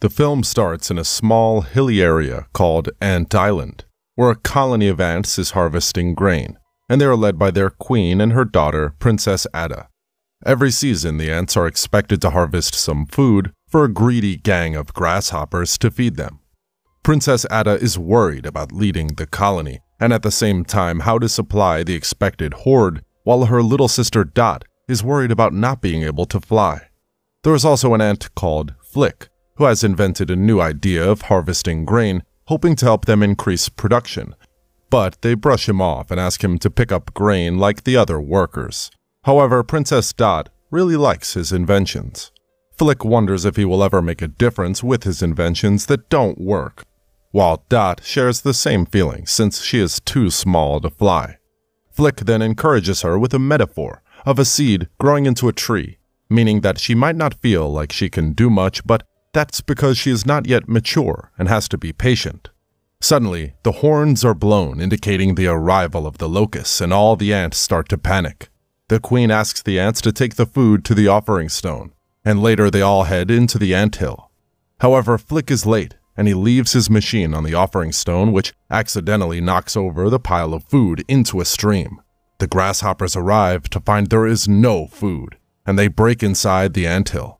The film starts in a small, hilly area called Ant Island, where a colony of ants is harvesting grain, and they are led by their queen and her daughter, Princess Atta. Every season, the ants are expected to harvest some food for a greedy gang of grasshoppers to feed them. Princess Atta is worried about leading the colony, and at the same time how to supply the expected horde, while her little sister Dot is worried about not being able to fly. There is also an ant called Flick, who has invented a new idea of harvesting grain, hoping to help them increase production. But they brush him off and ask him to pick up grain like the other workers. However, Princess Dot really likes his inventions. Flick wonders if he will ever make a difference with his inventions that don't work, while Dot shares the same feeling since she is too small to fly. Flick then encourages her with a metaphor of a seed growing into a tree, meaning that she might not feel like she can do much, but that's because she is not yet mature and has to be patient. Suddenly, the horns are blown, indicating the arrival of the locusts, and all the ants start to panic. The queen asks the ants to take the food to the offering stone, and later they all head into the anthill. However, Flick is late, and he leaves his machine on the offering stone, which accidentally knocks over the pile of food into a stream. The grasshoppers arrive to find there is no food, and they break inside the anthill.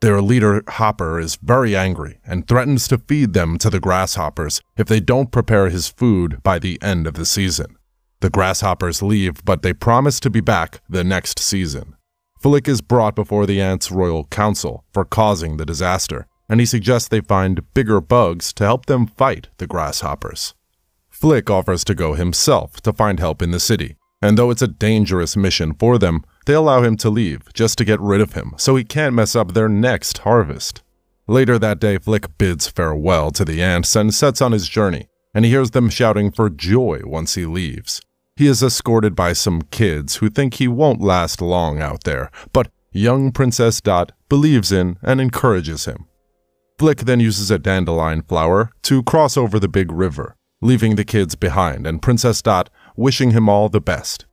Their leader, Hopper, is very angry and threatens to feed them to the grasshoppers if they don't prepare his food by the end of the season. The grasshoppers leave, but they promise to be back the next season. Flick is brought before the ants' royal council for causing the disaster, and he suggests they find bigger bugs to help them fight the grasshoppers. Flick offers to go himself to find help in the city, and though it's a dangerous mission for them, they allow him to leave just to get rid of him so he can't mess up their next harvest. Later that day, Flick bids farewell to the ants and sets on his journey, and he hears them shouting for joy once he leaves. He is escorted by some kids who think he won't last long out there, but young Princess Dot believes in and encourages him. Flick then uses a dandelion flower to cross over the big river, leaving the kids behind and Princess Dot wishing him all the best.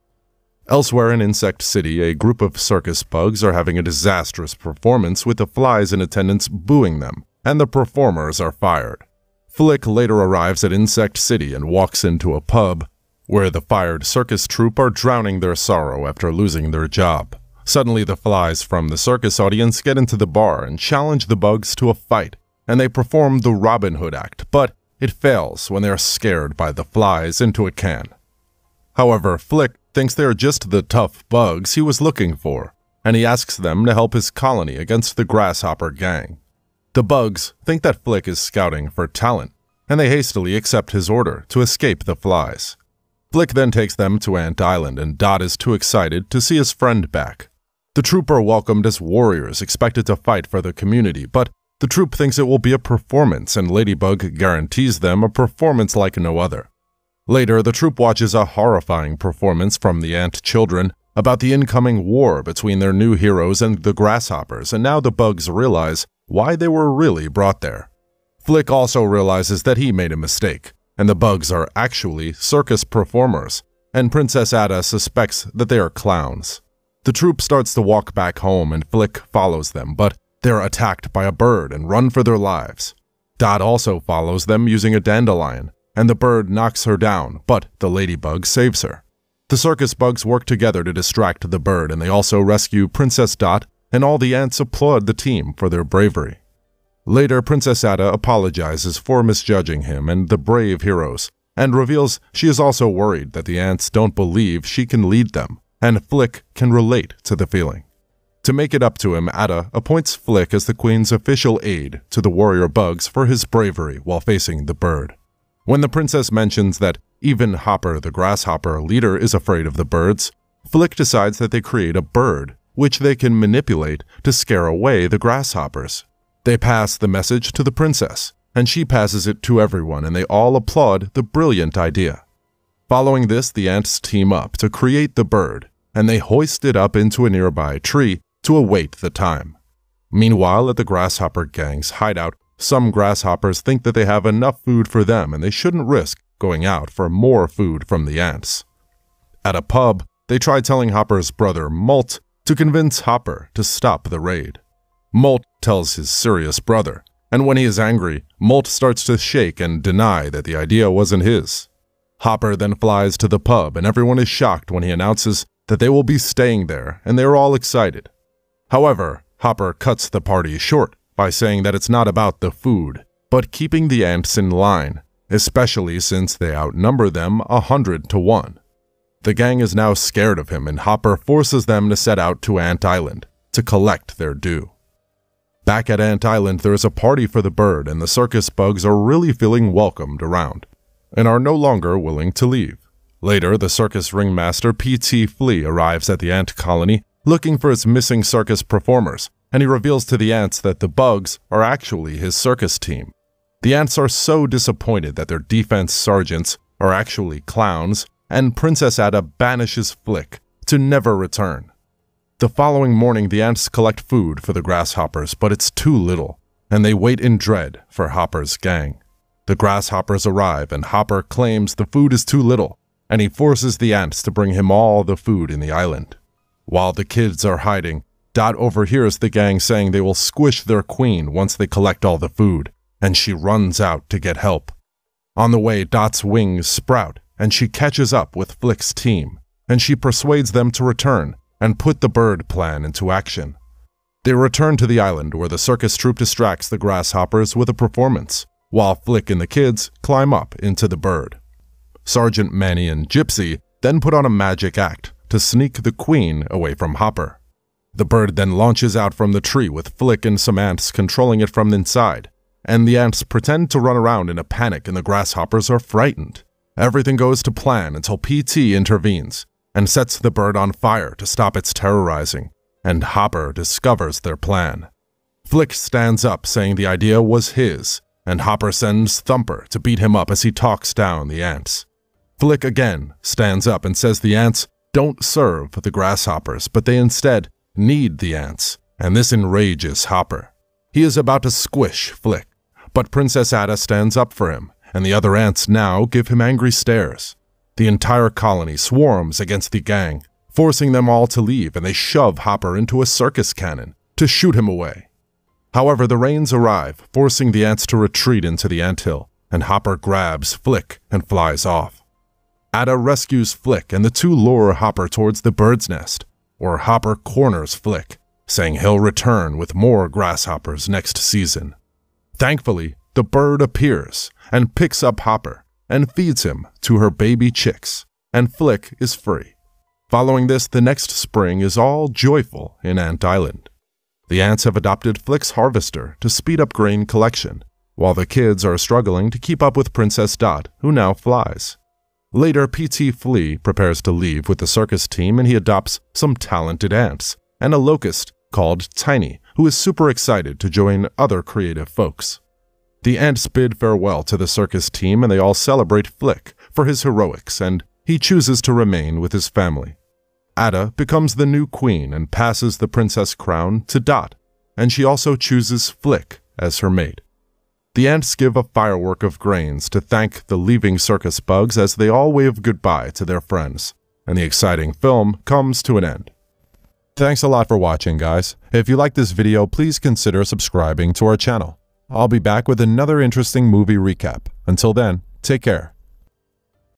Elsewhere in Insect City, a group of circus bugs are having a disastrous performance with the flies in attendance booing them, and the performers are fired. Flick later arrives at Insect City and walks into a pub, where the fired circus troupe are drowning their sorrow after losing their job. Suddenly, the flies from the circus audience get into the bar and challenge the bugs to a fight, and they perform the Robin Hood act, but it fails when they are scared by the flies into a can. However, Flick thinks they are just the tough bugs he was looking for, and he asks them to help his colony against the grasshopper gang. The bugs think that Flick is scouting for talent, and they hastily accept his order to escape the flies. Flick then takes them to Ant Island, and Dot is too excited to see his friend back. The troupe are welcomed as warriors expected to fight for the community, but the troupe thinks it will be a performance, and Ladybug guarantees them a performance like no other. Later, the troupe watches a horrifying performance from the ant children about the incoming war between their new heroes and the grasshoppers, and now the bugs realize why they were really brought there. Flick also realizes that he made a mistake, and the bugs are actually circus performers, and Princess Atta suspects that they are clowns. The troupe starts to walk back home and Flick follows them, but they're attacked by a bird and run for their lives. Dot also follows them using a dandelion, and the bird knocks her down, but the ladybug saves her. The circus bugs work together to distract the bird, and they also rescue Princess Dot, and all the ants applaud the team for their bravery. Later, Princess Atta apologizes for misjudging him and the brave heroes, and reveals she is also worried that the ants don't believe she can lead them, and Flick can relate to the feeling. To make it up to him, Atta appoints Flick as the queen's official aide to the warrior bugs for his bravery while facing the bird. When the princess mentions that even Hopper, the grasshopper leader, is afraid of the birds, Flick decides that they create a bird, which they can manipulate to scare away the grasshoppers. They pass the message to the princess, and she passes it to everyone, and they all applaud the brilliant idea. Following this, the ants team up to create the bird, and they hoist it up into a nearby tree to await the time. Meanwhile, at the grasshopper gang's hideout, some grasshoppers think that they have enough food for them, and they shouldn't risk going out for more food from the ants. At a pub, they try telling Hopper's brother, Molt, to convince Hopper to stop the raid. Molt tells his serious brother And when he is angry, Molt starts to shake and deny that the idea wasn't his. Hopper then flies to the pub and everyone is shocked when he announces that they will be staying there, and they are all excited. However, Hopper cuts the party short by saying that it's not about the food, but keeping the ants in line, especially since they outnumber them 100 to 1. The gang is now scared of him and Hopper forces them to set out to Ant Island to collect their due. Back at Ant Island, there is a party for the bird and the circus bugs are really feeling welcomed around and are no longer willing to leave. Later, the circus ringmaster P.T. Flea arrives at the ant colony looking for its missing circus performers, and he reveals to the ants that the bugs are actually his circus team. The ants are so disappointed that their defense sergeants are actually clowns, and Princess Atta banishes Flick to never return. The following morning, the ants collect food for the grasshoppers, but it's too little, and they wait in dread for Hopper's gang. The grasshoppers arrive, and Hopper claims the food is too little, and he forces the ants to bring him all the food in the island. While the kids are hiding, Dot overhears the gang saying they will squish their queen once they collect all the food, and she runs out to get help. On the way, Dot's wings sprout, and she catches up with Flick's team, and she persuades them to return and put the bird plan into action. They return to the island where the circus troupe distracts the grasshoppers with a performance, while Flick and the kids climb up into the bird. Sergeant Manny and Gypsy then put on a magic act to sneak the queen away from Hopper. The bird then launches out from the tree with Flick and some ants controlling it from inside, and the ants pretend to run around in a panic and the grasshoppers are frightened. Everything goes to plan until P.T. intervenes and sets the bird on fire to stop its terrorizing, and Hopper discovers their plan. Flick stands up saying the idea was his, and Hopper sends Thumper to beat him up as he talks down the ants. Flick again stands up and says the ants don't serve the grasshoppers, but they instead need the ants, and this enrages Hopper. He is about to squish Flick, but Princess Atta stands up for him, and the other ants now give him angry stares. The entire colony swarms against the gang, forcing them all to leave, and they shove Hopper into a circus cannon to shoot him away. However, the rains arrive, forcing the ants to retreat into the anthill, and Hopper grabs Flick and flies off. Atta rescues Flick, and the two lure Hopper towards the bird's nest, where Hopper corners Flick, saying he'll return with more grasshoppers next season. Thankfully, the bird appears and picks up Hopper and feeds him to her baby chicks, and Flick is free. Following this, the next spring is all joyful in Ant Island. The ants have adopted Flick's harvester to speed up grain collection, while the kids are struggling to keep up with Princess Dot, who now flies. Later, P.T. Flea prepares to leave with the circus team, and he adopts some talented ants and a locust called Tiny, who is super excited to join other creative folks. The ants bid farewell to the circus team, and they all celebrate Flick for his heroics, and he chooses to remain with his family. Atta becomes the new queen and passes the princess crown to Dot, and she also chooses Flick as her mate. The ants give a firework of grains to thank the leaving circus bugs as they all wave goodbye to their friends, and the exciting film comes to an end. Thanks a lot for watching, guys. If you like this video, please consider subscribing to our channel. I'll be back with another interesting movie recap. Until then, take care.